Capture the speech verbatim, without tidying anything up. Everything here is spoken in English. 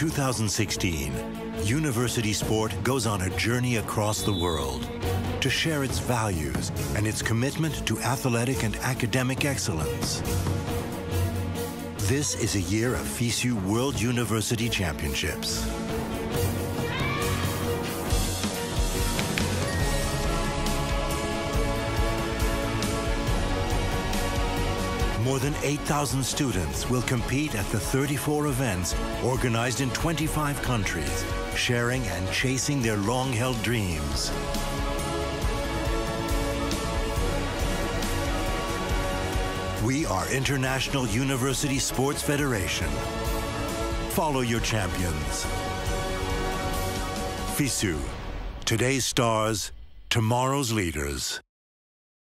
two thousand sixteen, University Sport goes on a journey across the world to share its values and its commitment to athletic and academic excellence. This is a year of FISU World University Championships. More than eight thousand students will compete at the thirty-four events organized in twenty-five countries, sharing and chasing their long-held dreams. We are International University Sports Federation. Follow your champions. FISU, today's stars, tomorrow's leaders.